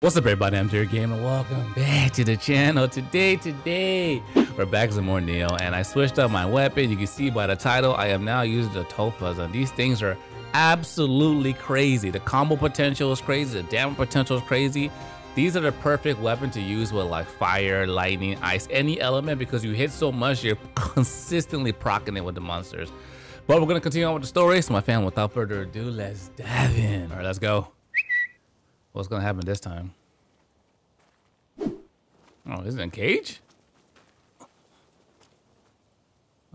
What's up everybody, I'm Dear Gamer and welcome back to the channel. Today we're back to more Nioh, and I switched up my weapon. You can see by the title I am now using the Tonfas, and these things are absolutely crazy. The combo potential is crazy, the damage potential is crazy. These are the perfect weapon to use with like fire, lightning, ice, any element, because you hit so much you're consistently proccing it with the monsters. But we're gonna continue on with the story, so my fam, without further ado, let's dive in. All right, let's go. What's gonna happen this time? Oh, is it a cage?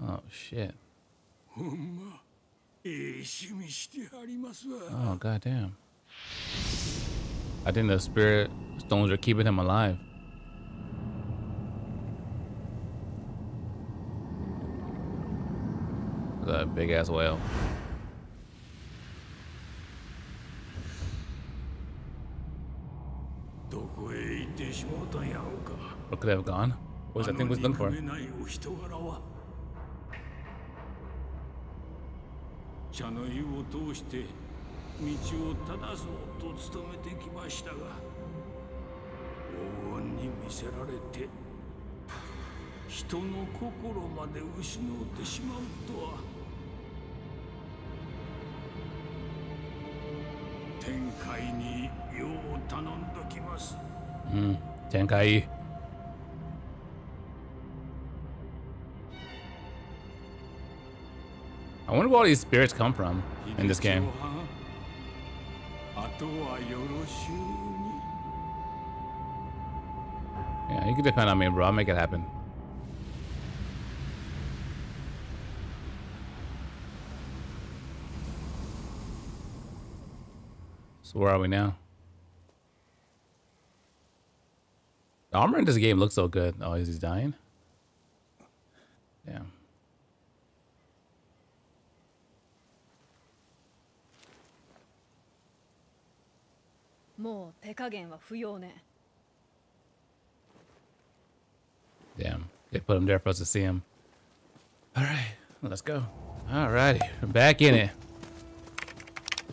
Oh shit! Oh goddamn! I think the spirit stones are keeping him alive. That big ass whale. What could I have gone? What was that thing was done for? Tenkai. I wonder where all these spirits come from in this game. Yeah, you can depend on me, bro. I'll make it happen. So where are we now? The armor in this game looks so good. Oh, is he dying? Damn. Damn, they put him there for us to see him. All right, let's go. All righty, we're back in it.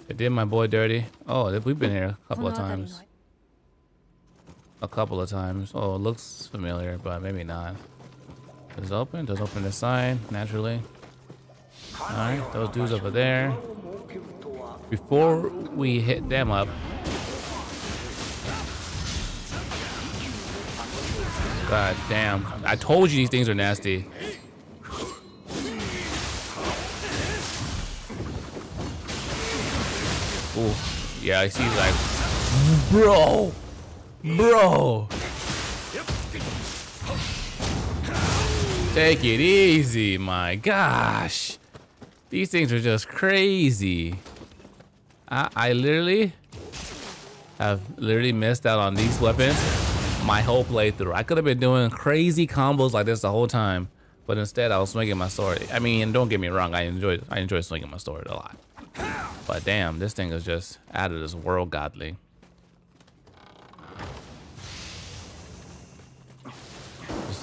They did my boy dirty. Oh, we've been here a couple of times. Oh, it looks familiar, but maybe not. Does it open? Does it open this side? Naturally. All right, those dudes over there. Before we hit them up. God damn. I told you these things are nasty. Ooh. Yeah, I see like, bro. Bro, take it easy, my gosh. These things are just crazy. I literally have missed out on these weapons my whole playthrough. I could have been doing crazy combos like this the whole time, but instead I was swinging my sword. I mean, don't get me wrong, I enjoy swinging my sword a lot, but damn, this thing is just out of this world godly.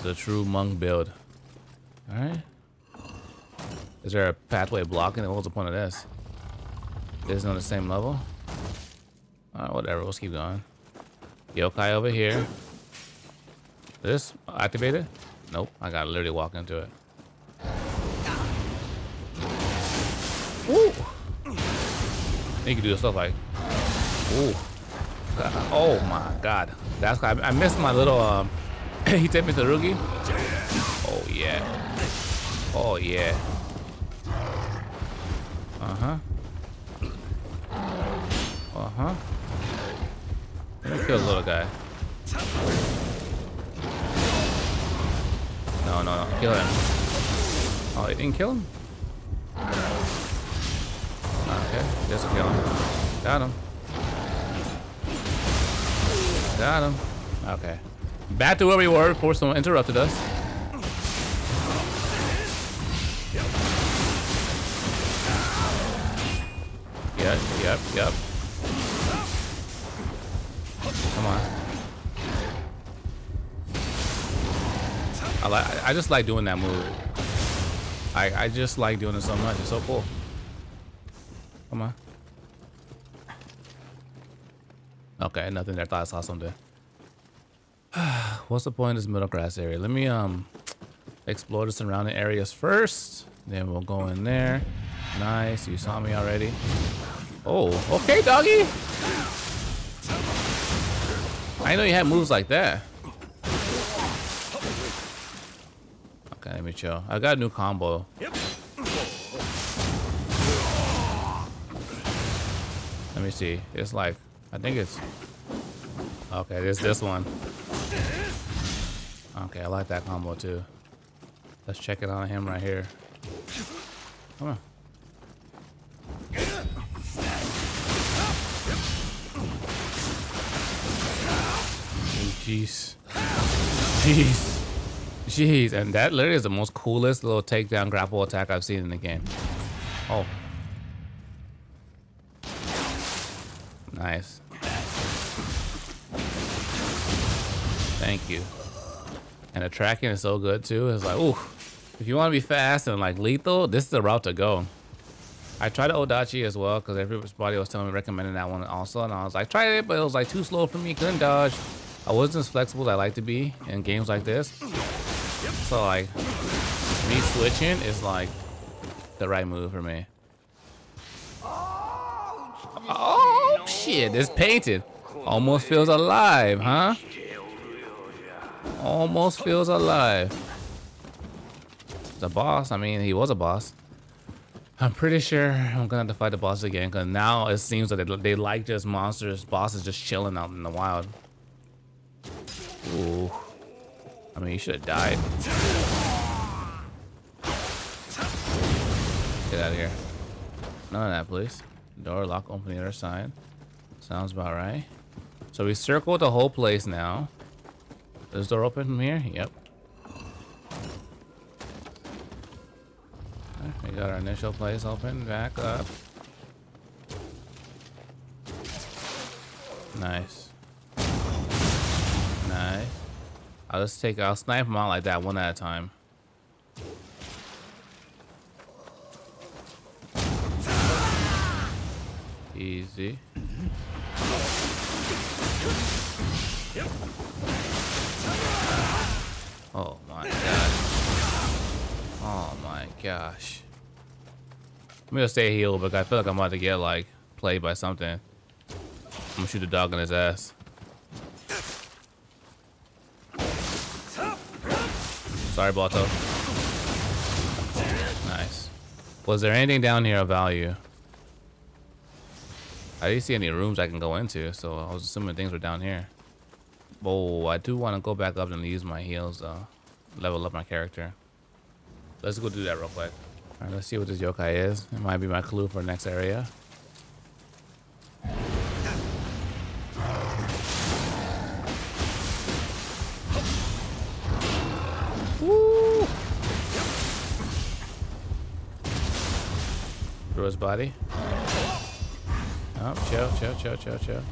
The true monk build. All right. Is there a pathway blocking it? What's the point of this? This is on the same level. All right, whatever. Let's keep going. Yokai over here. This activated? Nope. I gotta literally walk into it. Ooh. You can do stuff like. Ooh. Oh my God. That's I missed my little. He took me to Rugi. Oh yeah. Oh yeah. Uh-huh. Uh-huh. Let me kill the little guy. No, no, no. Kill him. Oh, he didn't kill him? Okay. Just kill him. Got him. Got him. Okay. Back to where we were before someone interrupted us. Yep. Come on. I just like doing that move. I just like doing it so much. It's so cool. Come on. Okay, nothing there. I thought I saw something. What's the point of this middle grass area? Let me explore the surrounding areas first. Then we'll go in there. Nice. You saw me already. Oh, okay, doggy. I didn't know you had moves like that. Okay, let me chill. I got a new combo. Let me see. It's like, I think it's... Okay, it's this one. Okay, I like that combo too. Let's check it on him right here. Come on. Jeez. Jeez. Jeez. And that literally is the most coolest little takedown grapple attack I've seen in the game. Oh. Nice. Thank you. And the tracking is so good too. It's like, ooh. If you want to be fast and like lethal, this is the route to go. I tried Odachi as well because everybody was telling me recommending that one also, and I was like, tried it, but it was like too slow for me. Couldn't dodge. I wasn't as flexible as I like to be in games like this. So like me switching is like the right move for me. Oh shit! It's painted. Almost feels alive, huh? Almost feels alive. The boss. I mean, he was a boss. I'm pretty sure I'm gonna have to fight the boss again because now it seems that they like just monsters, bosses just chilling out in the wild. Ooh. I mean, you should have died. Get out of here. None of that, please. Door lock, open the other side. Sounds about right. So we circled the whole place now. Is the door open from here? Yep. We got our initial place open. Back up. Nice. Nice. I'll snipe them out like that, one at a time. Easy. Oh my god. Oh my gosh. I'm gonna stay healed because I feel like I'm about to get like played by something. I'm gonna shoot the dog in his ass. Sorry, Balto. Nice. Was there anything down here of value? I didn't see any rooms I can go into, so I was assuming things were down here. Oh, I do want to go back up and use my heals though. Level up my character. Let's go do that real quick. All right, let's see what this yokai is. It might be my clue for the next area. Woo! Through his body. Oh, chill, chill, chill, chill, chill.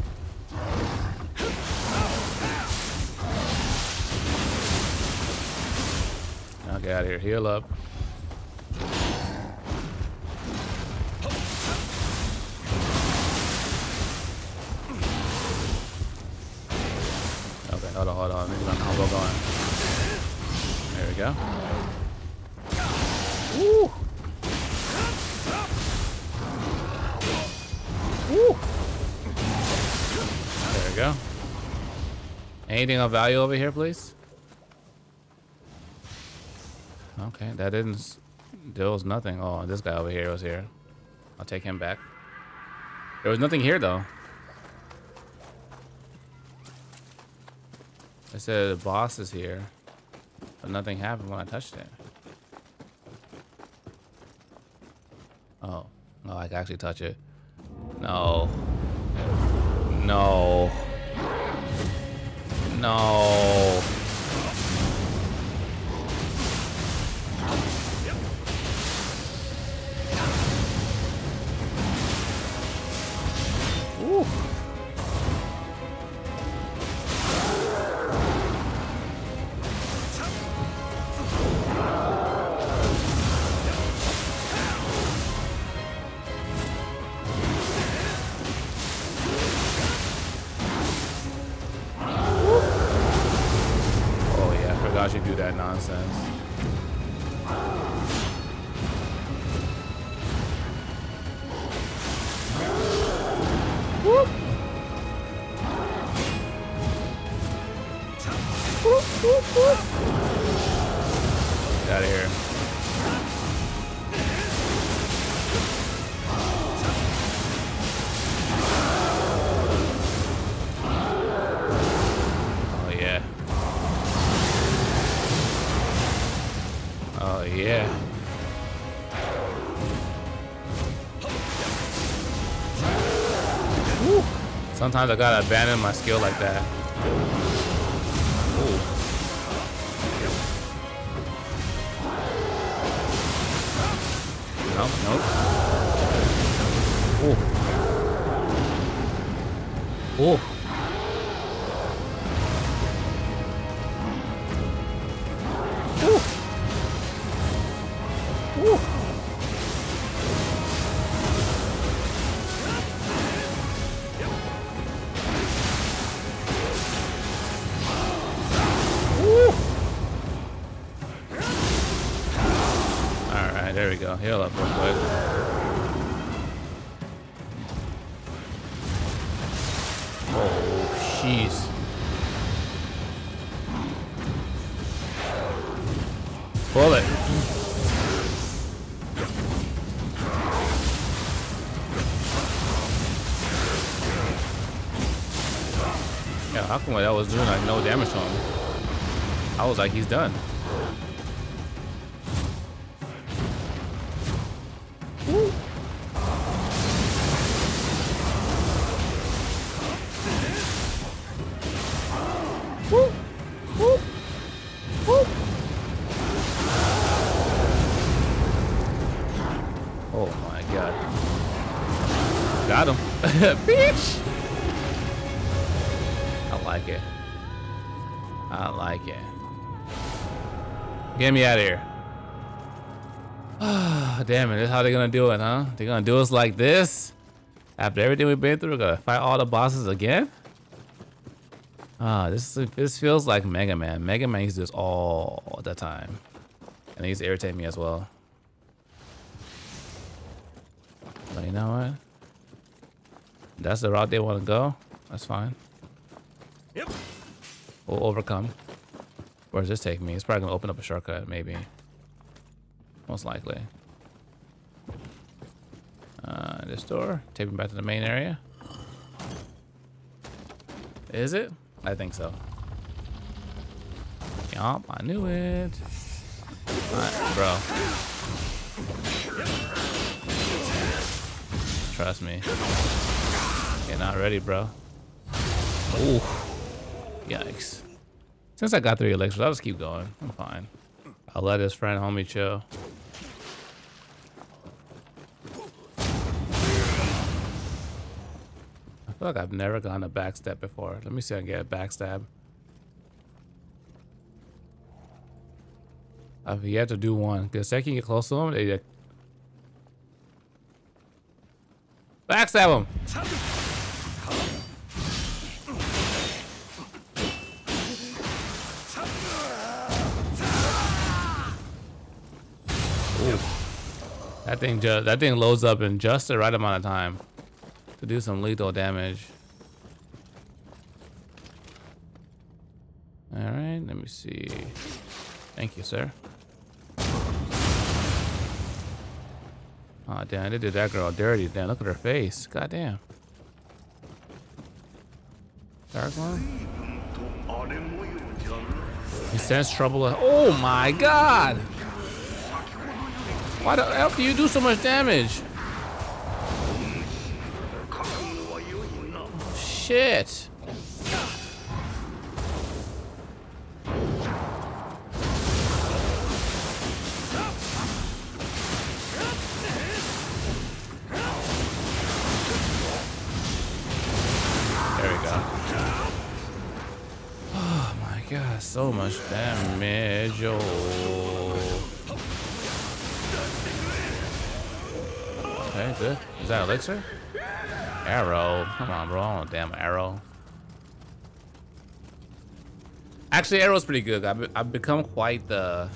Now get out of here. Heal up. Hold on, hold on. Let me get my combo going. There we go. Woo! Woo! There we go. Anything of value over here, please? Okay, that didn't... There was nothing. Oh, this guy over here was here. I'll take him back. There was nothing here, though. It said the boss is here, but nothing happened when I touched it. Oh, no, I can actually touch it. No. No. No. Ooh. Odachi do that nonsense. Whoop. Whoop, whoop, whoop. Get out of here. Yeah. Woo. Sometimes I gotta abandon my skill like that. Ooh. Nope, nope. Ooh. Ooh. There we go. Heal up real quick. Oh, jeez. Pull it. Yeah, how come that was doing like no damage to him? I was like, he's done. Got him. Bitch! I like it. I like it. Get me out of here. Damn it, this is how they're gonna do it, huh? They're gonna do us like this? After everything we've been through, we're gonna fight all the bosses again? Ah, this feels like Mega Man. Mega Man used to do this all the time. And they used to irritate me as well. But you know what? That's the route they want to go. That's fine. Yep. We'll overcome. Where does this take me? It's probably gonna open up a shortcut, maybe. Most likely. This door. Take me back to the main area. Is it? I think so. Yup, I knew it. Alright, bro. Trust me. You're not ready, bro. Ooh. Yikes. Since I got 3 elixirs, I'll just keep going. I'm fine. I'll let his friend homie chill. I feel like I've never gotten a backstab before. Let me see if I can get a backstab. I've yet to do one. The second you get close to him, they just backstab him! That thing loads up in just the right amount of time to do some lethal damage. All right, let me see. Thank you, sir. Oh damn, they did that girl dirty. Damn, look at her face. God damn. Dark one. He sends trouble. Oh my God. Why the hell do you do so much damage? Shit. There we go. Oh my God, so much damage. Oh. Okay, good. Is that elixir? Arrow. Come on, bro. I want a damn arrow. Actually, arrow's pretty good. I've become quite the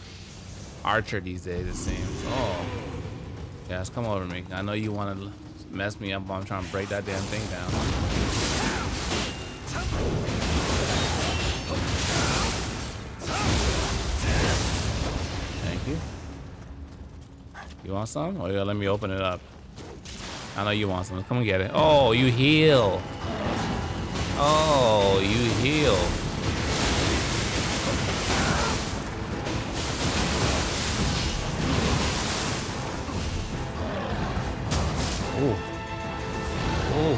archer these days, it seems. Oh. Guys, come over me. I know you want to mess me up while I'm trying to break that damn thing down. Thank you. You want some? Or you gotta let me open it up? I know you want some. Come and get it. Oh, you heal. Oh, you heal. Oh. Oh.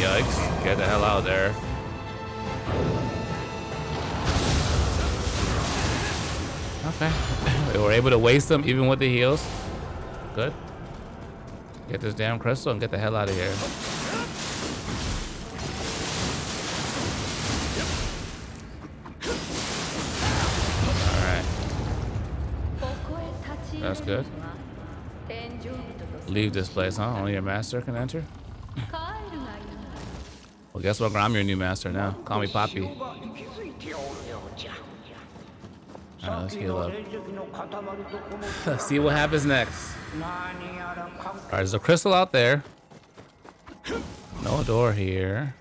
Yikes. Get the hell out of there. Okay. We were able to waste them even with the heals. Good. Get this damn crystal and get the hell out of here. That's good. Leave this place, huh? Only your master can enter? Well, guess what? I'm your new master now. Call me Poppy. Alright, let's heal up. Let's see what happens next. Alright, there's a crystal out there. No door here.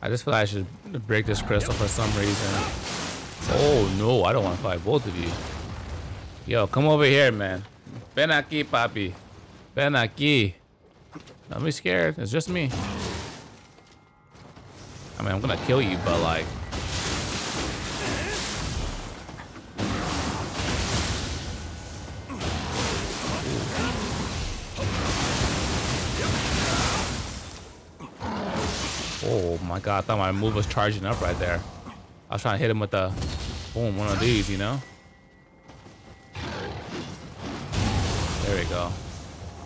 I just feel like I should break this crystal for some reason. Oh no, I don't want to fight both of you. Yo, come over here, man. Ven aquí, papi. Ven aquí. Don't be scared. It's just me. I mean, I'm gonna kill you, but like... Oh my god, I thought my move was charging up right there. I was trying to hit him with the... Boom, one of these, you know? There we go.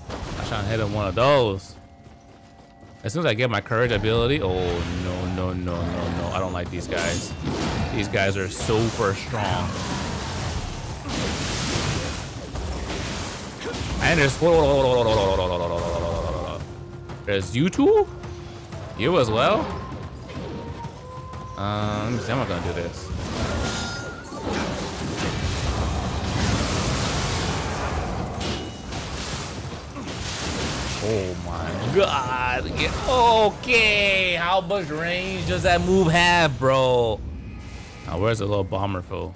I'm trying to hit him one of those. As soon as I get my courage ability, oh no, no, no, no, no. I don't like these guys. These guys are super strong. And there's you two? You as well? Let me see, I'm not gonna do this. Oh my god. Okay, how much range does that move have, bro? Now where's the little bomber fool?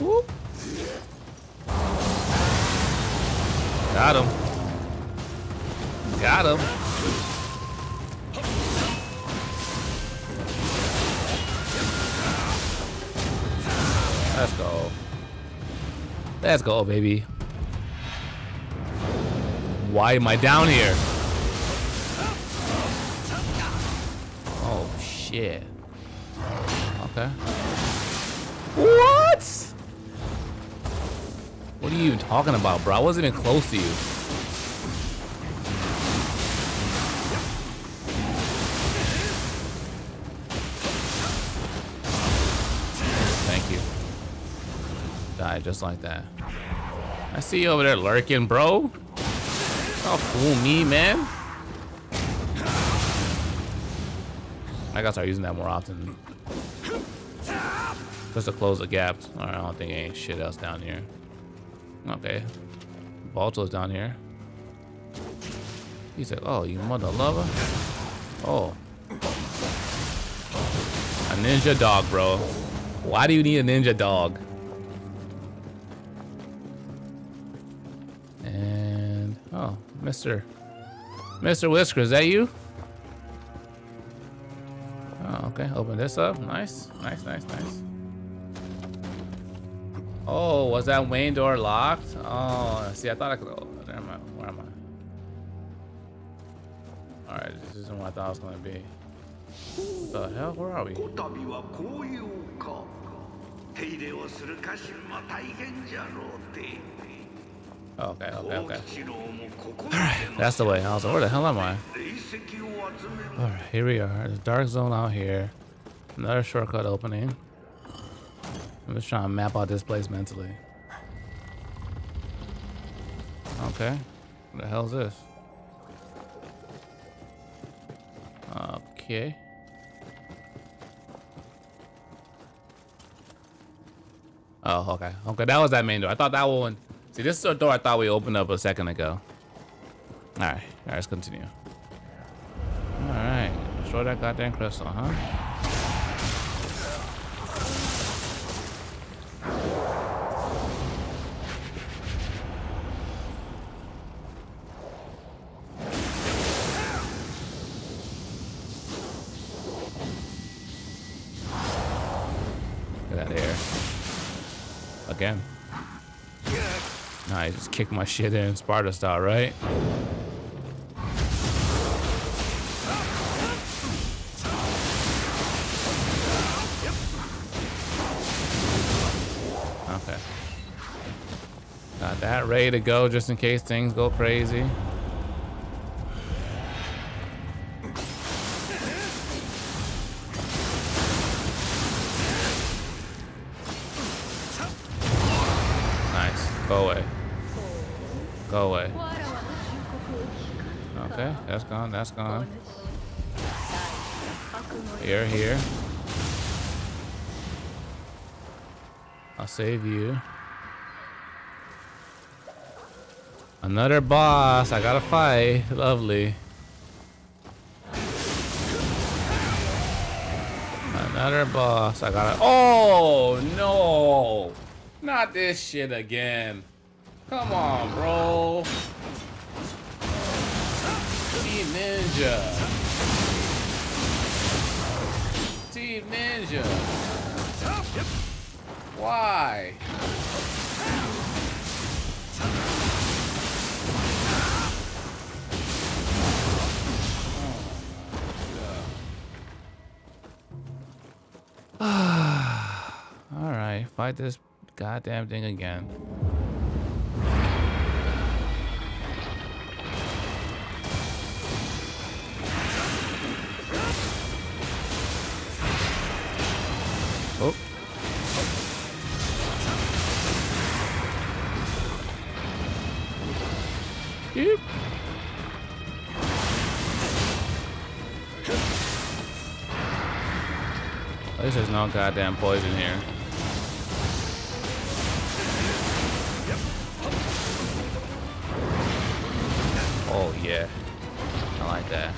Whoop. Got him. Got him. Let's go. Let's go, baby. Why am I down here? Oh, shit. Okay. What? What are you even talking about, bro? I wasn't even close to you. Just like that. I see you over there lurking, bro. Don't fool me, man. I gotta start using that more often. Just to close the gaps. Alright, I don't think ain't shit else down here. Okay. Balto's down here. He said, oh, you mother lover. Oh. A ninja dog, bro. Why do you need a ninja dog? Oh, Mr. Whisker, is that you? Oh, okay, open this up. Nice, nice, nice, nice. Oh, was that Wayne door locked? Oh, see, I thought I could, oh, never mind, where am I? All right, this isn't what I thought it was gonna be. What the hell, where are we? Okay, okay, okay. Alright, that's the way. I was like, where the hell am I? Alright, here we are. The dark zone out here. Another shortcut opening. I'm just trying to map out this place mentally. Okay. What the hell is this? Okay. Oh, okay. Okay, that was that main door. I thought that one... See, this is a door I thought we opened up a second ago. Alright. Alright, let's continue. Alright. Destroy that goddamn crystal, huh? I just kicked my shit in Sparta style, right? Okay. Got that ready to go just in case things go crazy. That's gone. Here, here. I'll save you. Another boss. I gotta fight. Lovely. Another boss. I gotta. Oh no! Not this shit again. Come on, bro. Team Ninja. Why? All right, fight this goddamn thing again. At least there's no goddamn poison here. Oh yeah, I like that.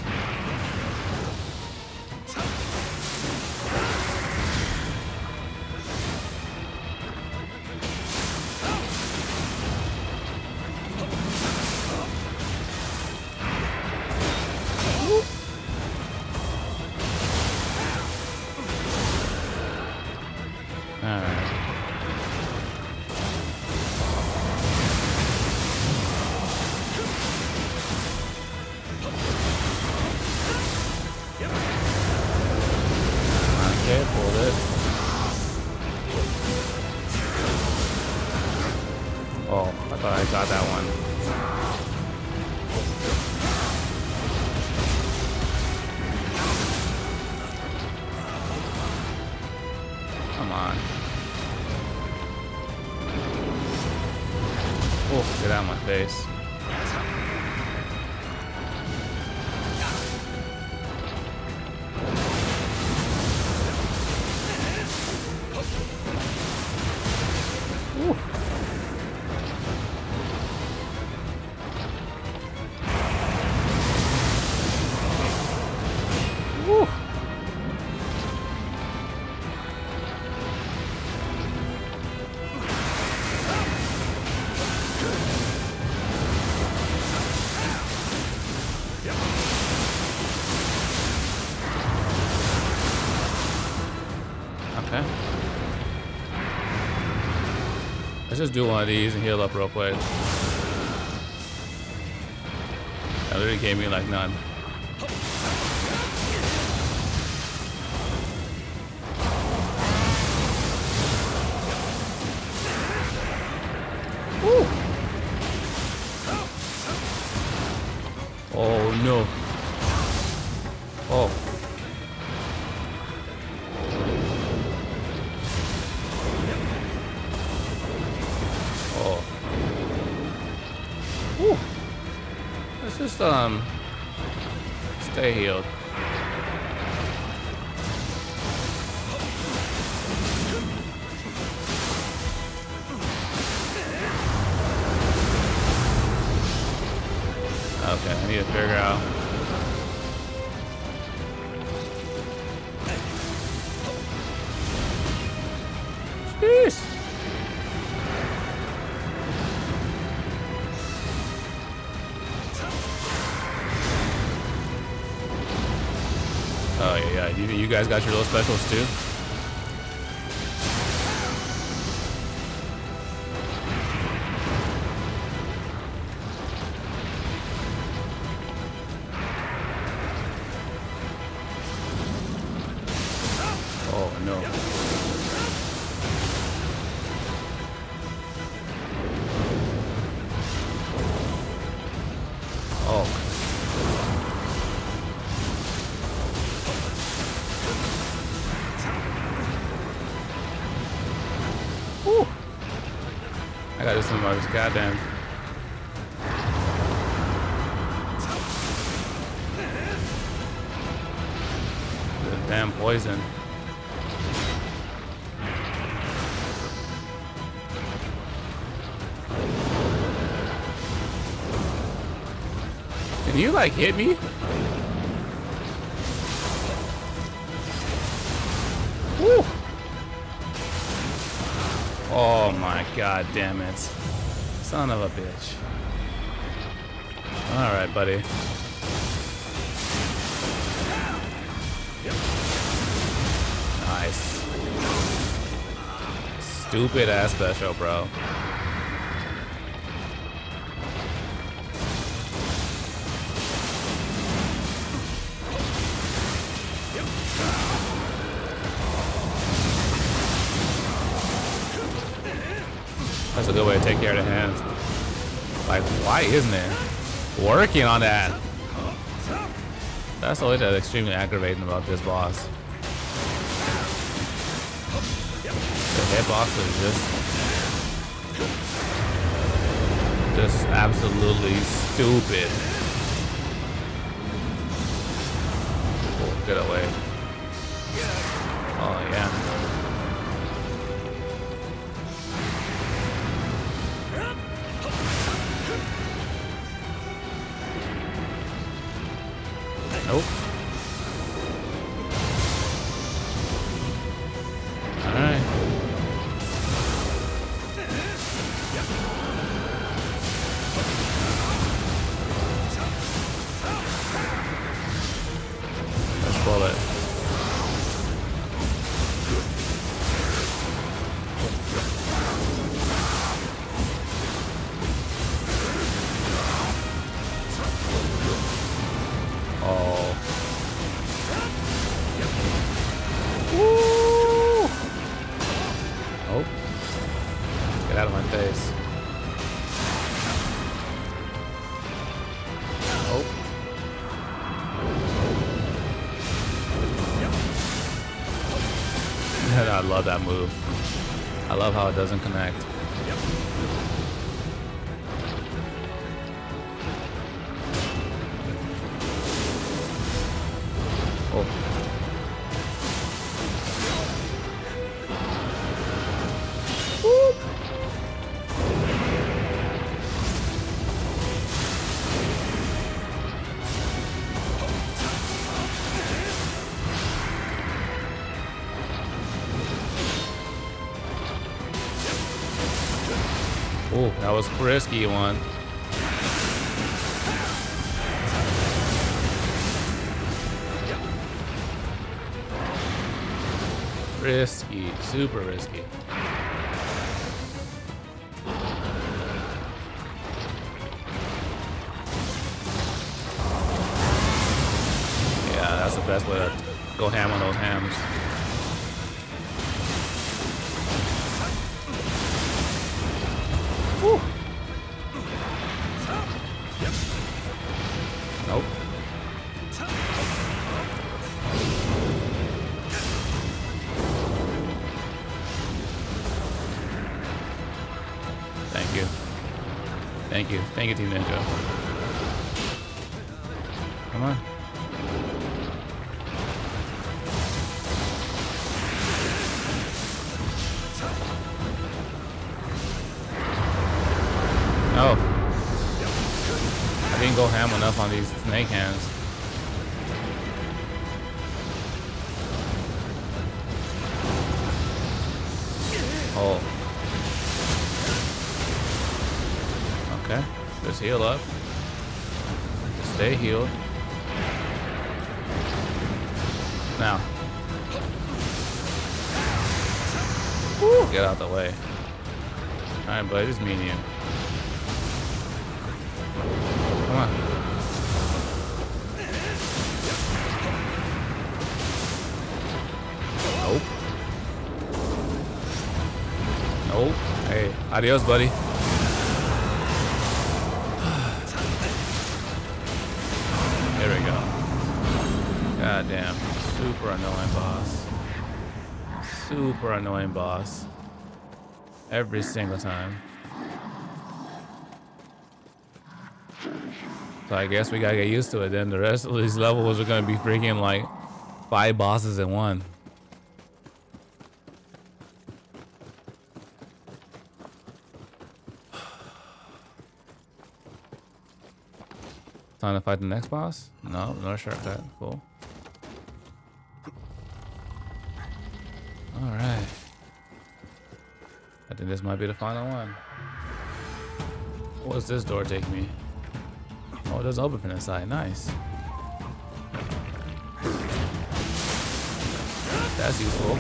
Let's just do one of these and heal up real quick. That literally gave me like none. Woo. Oh no. Oh. Just stay healed. Okay, I need to figure out. Jeez. Oh yeah, yeah. You guys got your little specials too. I gotta do some of this goddamn. The damn poison. Can you like hit me? Woo! Oh my god damn it. Son of a bitch. Alright, buddy. Nice. Stupid ass special, bro. That's a good way to take care of the hands. Like, why isn't it working on that? That's the way that's extremely aggravating about this boss. The hitbox is just absolutely stupid. Oh, get away. Oh yeah. Nope. Alright. Let's pull it. Out of my face. Oh. I love that move. I love how it doesn't connect. Oh. Oh, that was a risky one. Risky, super risky. Yeah, that's the best way to go ham on those hams. Woo. Nope. Thank you. Thank you. Thank you, Team Ninja. on. Oh. I didn't go ham enough on these snake hands. Oh. Okay. Just heal up. Stay healed. Now. Woo, get out the way. Alright, buddy, it's me and you. Come on. Nope. Nope. Hey, adios, buddy. There we go. God damn. Super annoying boss. Super annoying boss. Every single time. So I guess we gotta get used to it then. The rest of these levels are gonna be freaking like 5 bosses in one. Time to fight the next boss? No, not sure of that. Cool. Alright. I think this might be the final one. What does this door take me? Oh, it does open from inside. Nice. That's useful.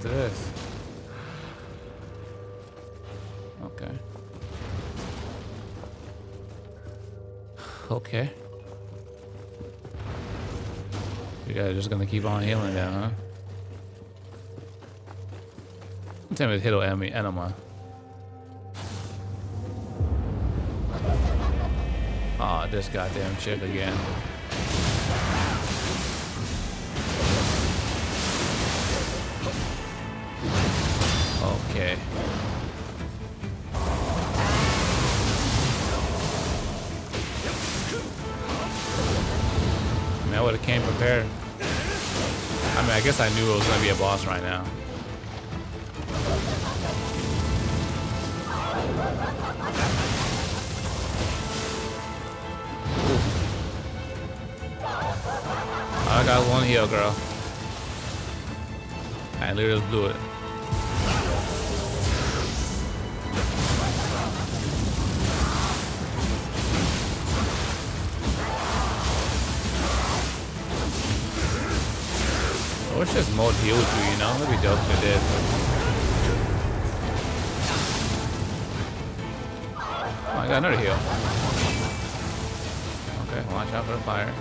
To this. Okay. Okay. You guys are just gonna keep on healing now, huh? Don't tell me to hit an enema. Aw, this goddamn chick again. Okay. I mean, I would've came prepared. I mean, I guess I knew it was gonna be a boss right now. Ooh. I got one heal, girl. I literally just blew it. I wish there's more heals to you, you know? That'd be dope if it did. Oh, I got another heal. Okay, watch out for the fire.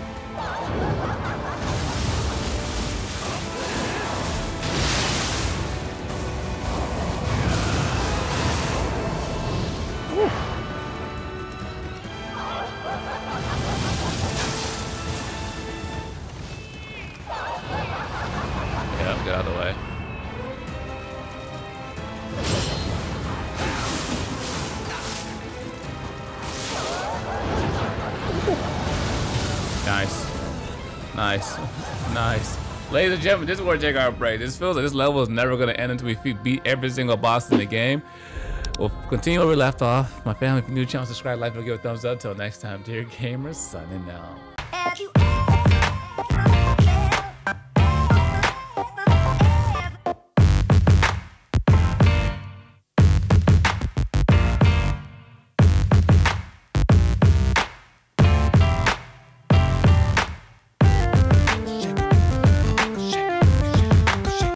Nice, nice. Ladies and gentlemen, this is where we take our break. This feels like this level is never gonna end until we beat every single boss in the game. We'll continue where we left off. My family, if you're new to the channel, subscribe, like, and give a thumbs up. Till next time, Dear Gamer, signing out.